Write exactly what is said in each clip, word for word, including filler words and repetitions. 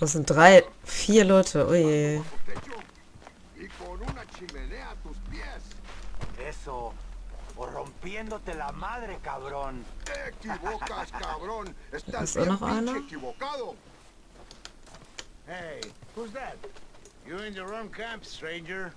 Das sind drei, vier Leute. Ui. Da ist auch noch einer. Hey, who's that? You're in the wrong camp, stranger.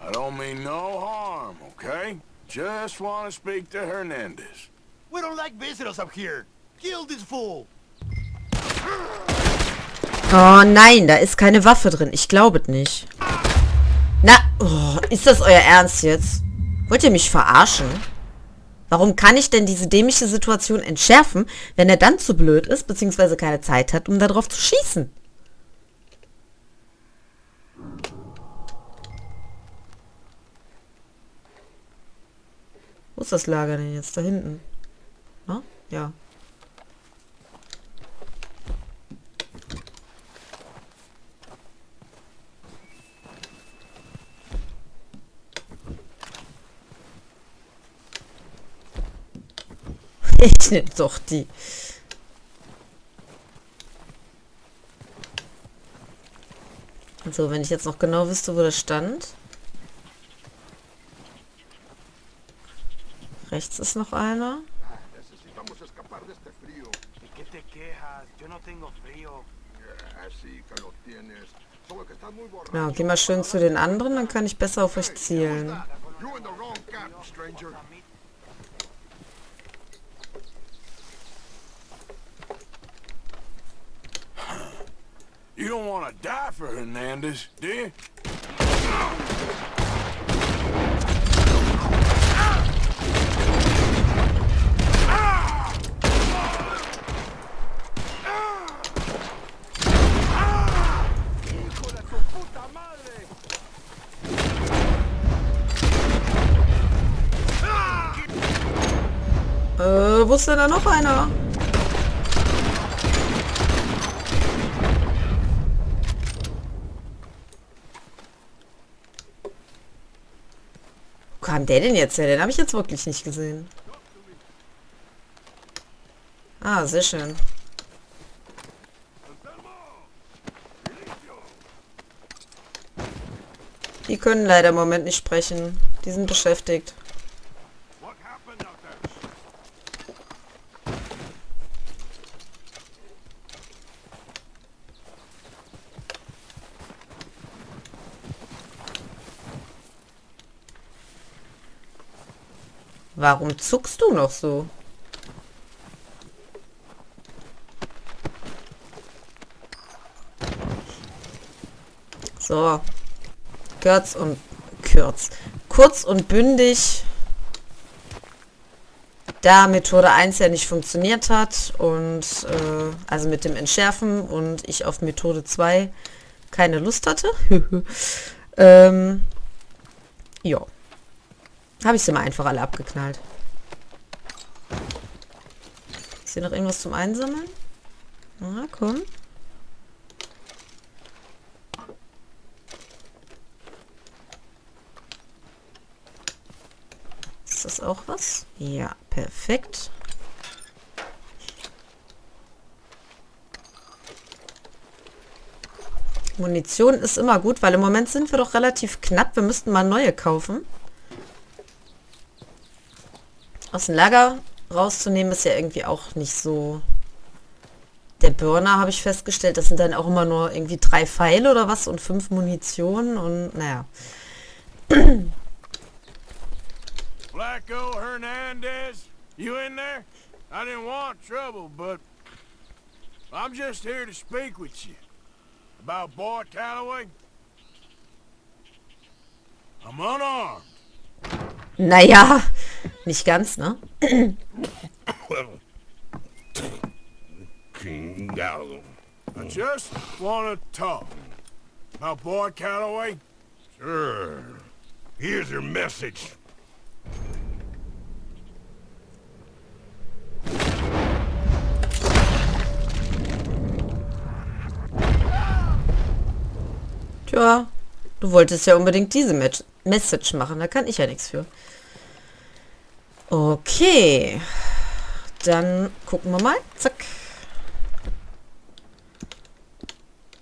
I don't mean no harm, okay? Just want to speak to Hernandez. We don't like visitors up here. Kill this fool. Oh nein, da ist keine Waffe drin. Ich glaube nicht. Na, oh, ist das euer Ernst jetzt? Wollt ihr mich verarschen? Warum kann ich denn diese dämliche Situation entschärfen, wenn er dann zu blöd ist, beziehungsweise keine Zeit hat, um darauf zu schießen? Wo ist das Lager denn jetzt? Da hinten. Na? Ja. Ich nehme doch die. Also, wenn ich jetzt noch genau wüsste, wo das stand. Rechts ist noch einer. Na, ja, geh mal schön zu den anderen, dann kann ich besser auf euch zielen. You don't want to die for Hernandez, do you? Äh, wo ist denn da noch einer? Wo kam der denn jetzt her? Den habe ich jetzt wirklich nicht gesehen. Ah, sehr schön. Die können leider im Moment nicht sprechen. Die sind beschäftigt. Warum zuckst du noch so? So. Kurz und... Kurz. Kurz und bündig. Da Methode eins ja nicht funktioniert hat und... Äh, also mit dem Entschärfen und ich auf Methode zwei keine Lust hatte. ähm, ja. Habe ich sie mal einfach alle abgeknallt. Ist hier noch irgendwas zum Einsammeln? Na, komm. Ist das auch was? Ja, perfekt. Munition ist immer gut, weil im Moment sind wir doch relativ knapp. Wir müssten mal neue kaufen. Aus dem Lager rauszunehmen ist ja irgendwie auch nicht so... Der Burner, habe ich festgestellt, das sind dann auch immer nur irgendwie drei Pfeile oder was und fünf Munition und naja. Flaco Hernández, you in there? I didn't want trouble, but I'm just here to speak with you about Boyd Talloway. I'm unarmed. Naja, nicht ganz, ne? King Dallow. I just want to talk about Boyd Talloway. Sure. Here's your message. Tja, du wolltest ja unbedingt diese Match Message machen, da kann ich ja nichts für. Okay. Dann gucken wir mal. Zack.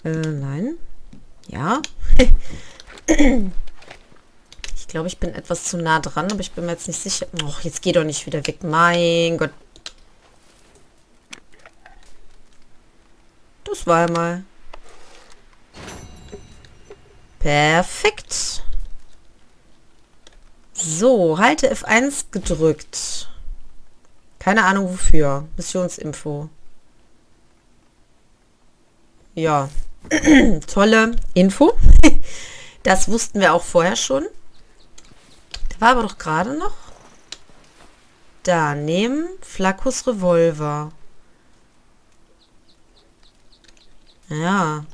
Äh, nein. Ja. Ich glaube, ich bin etwas zu nah dran, aber ich bin mir jetzt nicht sicher. Och, jetzt geh doch nicht wieder weg. Mein Gott. Das war mal. Perfekt. So, halte F eins gedrückt. Keine Ahnung wofür. Missionsinfo. Ja. Tolle Info. Das wussten wir auch vorher schon. Da war aber doch gerade noch. Da, nehmen Flacos Revolver. Ja.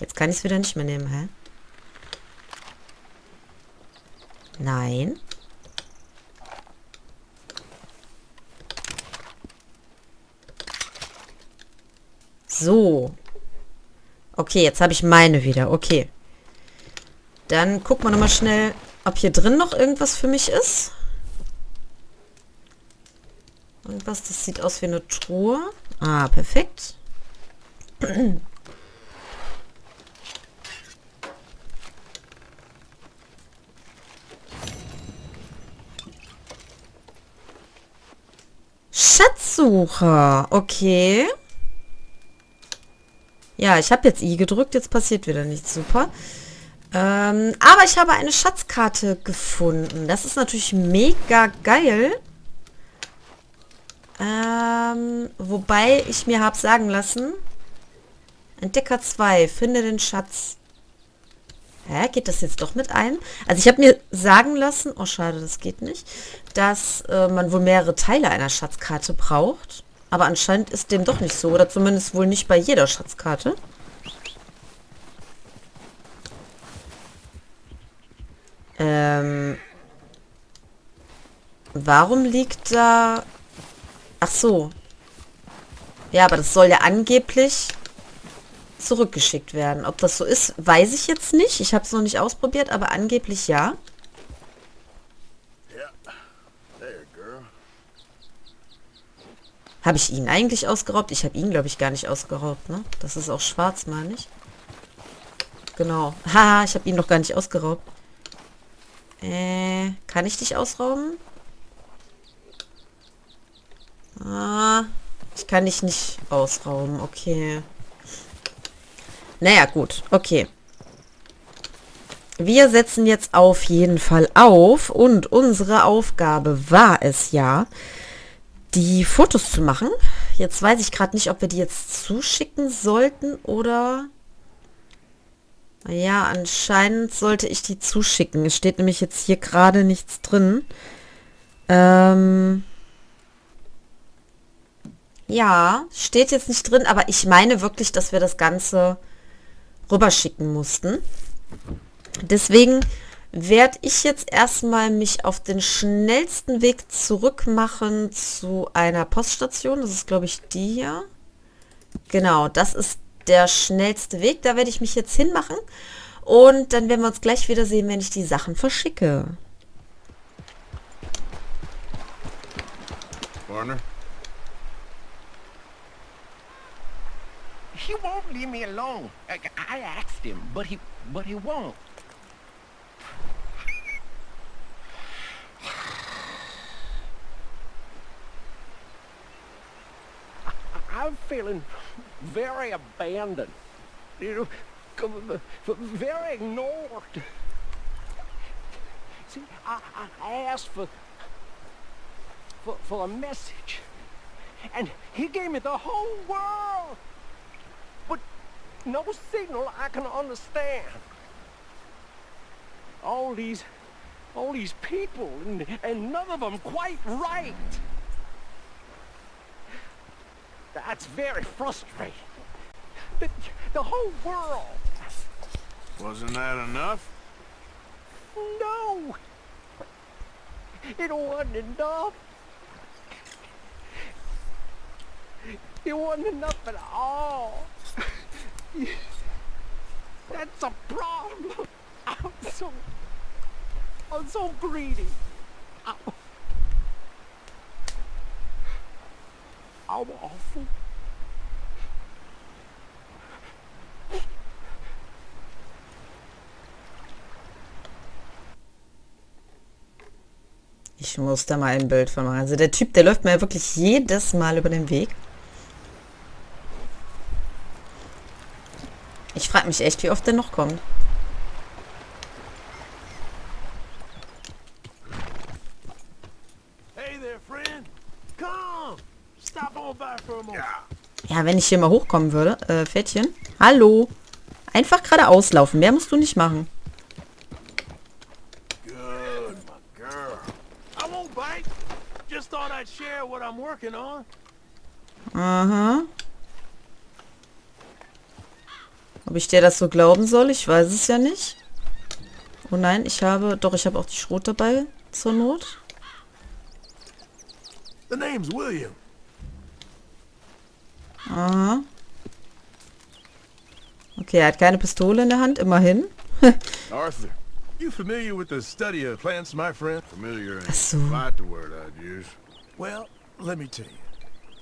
Jetzt kann ich es wieder nicht mehr nehmen, hä? Nein. So. Okay, jetzt habe ich meine wieder. Okay. Dann gucken wir nochmal schnell, ob hier drin noch irgendwas für mich ist. Irgendwas, das sieht aus wie eine Truhe. Ah, perfekt. Schatzsucher. Okay. Ja, ich habe jetzt I gedrückt, jetzt passiert wieder nichts. Super. Ähm, aber ich habe eine Schatzkarte gefunden. Das ist natürlich mega geil. Ähm, wobei ich mir habe sagen lassen, Entdecker zwei, finde den Schatz. Hä, geht das jetzt doch mit ein? Also ich habe mir sagen lassen, oh schade, das geht nicht, dass äh, man wohl mehrere Teile einer Schatzkarte braucht. Aber anscheinend ist dem doch nicht so. Oder zumindest wohl nicht bei jeder Schatzkarte. Ähm. Warum liegt da... Ach so. Ja, aber das soll ja angeblich zurückgeschickt werden. Ob das so ist, weiß ich jetzt nicht. Ich habe es noch nicht ausprobiert, aber angeblich ja. Habe ich ihn eigentlich ausgeraubt? Ich habe ihn, glaube ich, gar nicht ausgeraubt, ne? Das ist auch schwarz, meine ich. Genau. Haha, ich habe ihn noch gar nicht ausgeraubt. Äh, kann ich dich ausrauben? Ah, ich kann dich nicht ausrauben, okay. Naja, gut, okay. Wir setzen jetzt auf jeden Fall auf und unsere Aufgabe war es ja, die Fotos zu machen. Jetzt weiß ich gerade nicht, ob wir die jetzt zuschicken sollten oder... Ja, anscheinend sollte ich die zuschicken. Es steht nämlich jetzt hier gerade nichts drin. Ähm ja, steht jetzt nicht drin, aber ich meine wirklich, dass wir das Ganze rüberschicken mussten. Deswegen werde ich jetzt erstmal mich auf den schnellsten Weg zurück machen zu einer Poststation. Das ist, glaube ich, die hier. Genau, das ist der schnellste Weg. Da werde ich mich jetzt hinmachen. Und dann werden wir uns gleich wiedersehen, wenn ich die Sachen verschicke. Warner? He won't leave me alone. I asked him, but he, but he won't. I'm feeling very abandoned, you know, very ignored. See, I, I asked for, for for a message, and he gave me the whole world, but no signal I can understand. All these, all these people, and, and none of them quite right. That's very frustrating. The, the whole world. Wasn't that enough? No. It wasn't enough. It wasn't enough at all. That's a problem. I'm so, I'm so greedy. I'm Augen offen. Ich muss da mal ein Bild von machen. Also der Typ, der läuft mir wirklich jedes Mal über den Weg. Ich frage mich echt, wie oft der noch kommt. Ja, wenn ich hier mal hochkommen würde. Äh, Pferdchen. Hallo. Einfach geradeaus laufen. Mehr musst du nicht machen. Aha. Ob ich dir das so glauben soll? Ich weiß es ja nicht. Oh nein, ich habe... Doch, ich habe auch die Schrot dabei. Zur Not. The name's William. Aha. Okay, er hat keine Pistole in der Hand, immerhin. Arthur, you familiar with the study of plants, my friend? Familiar is not the word I'd use. Well, let me tell you.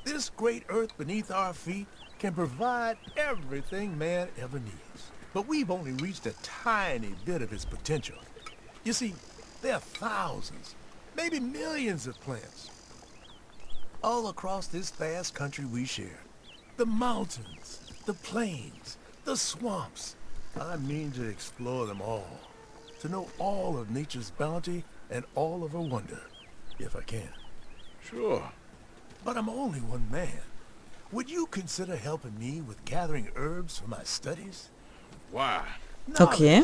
This great earth beneath our feet can provide everything man ever needs. But we've only reached a tiny bit of its potential. You see, there are thousands, maybe millions of plants. All across this vast country we share. The mountains, the plains, the swamps. I mean to explore them all. To know all of nature's bounty and all of her wonder, if I can. Sure. But I'm only one man. Would you consider helping me with gathering herbs for my studies? Why? Okay.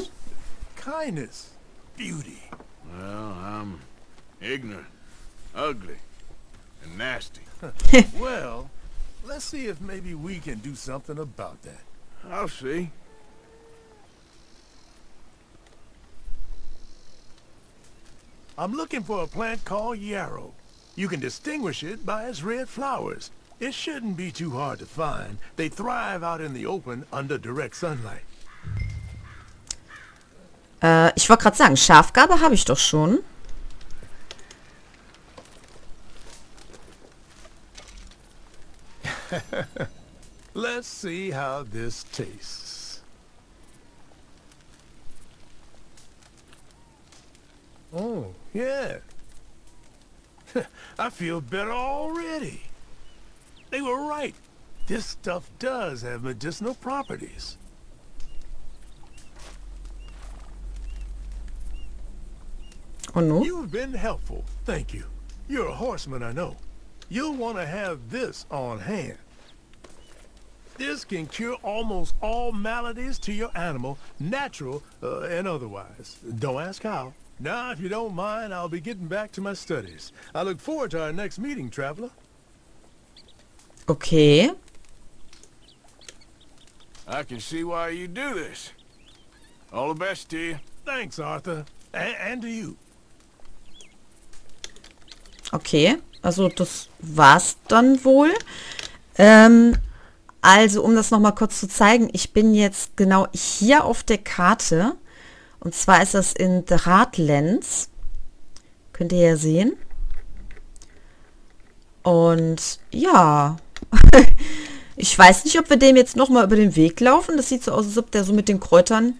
Kindness, beauty. Well, I'm ignorant, ugly, and nasty. Well... Let's see if maybe we can do something about that. I'll see. I'm looking for a plant called Yarrow. You can distinguish it by its red flowers. It shouldn't be too hard to find. They thrive out in the open under direct sunlight. Äh, ich wollte gerade sagen, Schafgarbe habe ich doch schon. Let's see how this tastes. Oh, yeah. I feel better already. They were right. This stuff does have medicinal properties. Oh no. You've been helpful. Thank you. You're a horseman, I know. You'll want to have this on hand. This can cure almost all maladies to your animal, natural uh, and otherwise. Don't ask how. Now, if you don't mind, I'll be getting back to my studies. I look forward to our next meeting, traveler. Okay. I can see why you do this. All the best to you. Thanks, Arthur. A- and to you. Okay. Also das war's dann wohl. Ähm, also um das nochmal kurz zu zeigen, ich bin jetzt genau hier auf der Karte. Und zwar ist das in Drahtlands. Könnt ihr ja sehen. Und ja, ich weiß nicht, ob wir dem jetzt nochmal über den Weg laufen. Das sieht so aus, als ob der so mit den Kräutern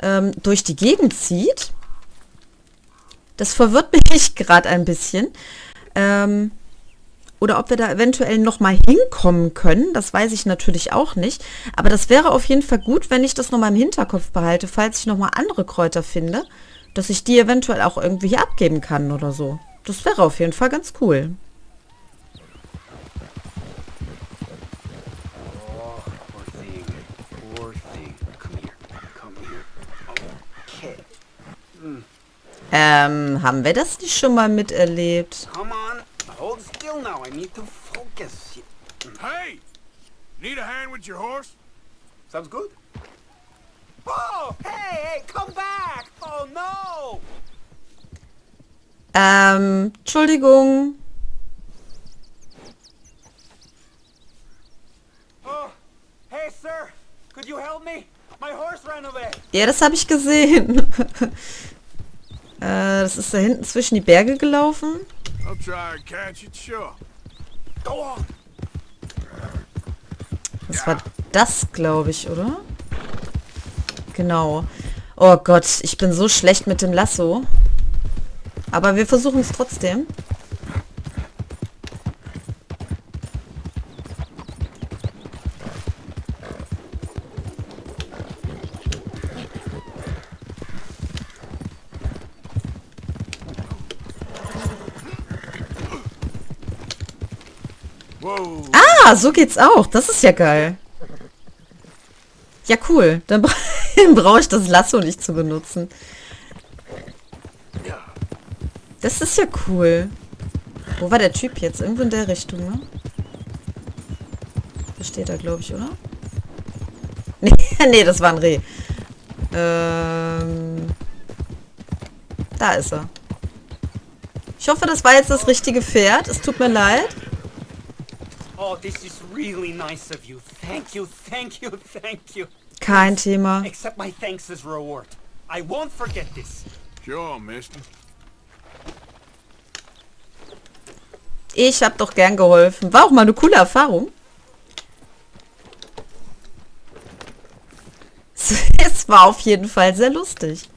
ähm, durch die Gegend zieht. Das verwirrt mich gerade ein bisschen. Ähm, oder ob wir da eventuell nochmal hinkommen können, das weiß ich natürlich auch nicht. Aber das wäre auf jeden Fall gut, wenn ich das nochmal im Hinterkopf behalte, falls ich nochmal andere Kräuter finde, dass ich die eventuell auch irgendwie hier abgeben kann oder so. Das wäre auf jeden Fall ganz cool. Ähm, haben wir das nicht schon mal miterlebt? Ähm, Entschuldigung. Ja, das habe ich gesehen. Das ist da hinten zwischen die Berge gelaufen. Das war das, glaube ich, oder? Genau. Oh Gott, ich bin so schlecht mit dem Lasso. Aber wir versuchen es trotzdem. Ah, so geht's auch. Das ist ja geil. Ja, cool. Dann, bra dann brauche ich das Lasso nicht zu benutzen. Das ist ja cool. Wo war der Typ jetzt? Irgendwo in der Richtung, ne? Da steht er, glaube ich, oder? Nee, nee, das war ein Reh. Ähm, da ist er. Ich hoffe, das war jetzt das richtige Pferd. Es tut mir leid. Oh, this is really nice of you. Thank you, thank you, thank you. Kein Thema. Except my thanks as reward. I won't forget this. Sure, mister. Ich hab doch gern geholfen. War auch mal eine coole Erfahrung. Es war auf jeden Fall sehr lustig.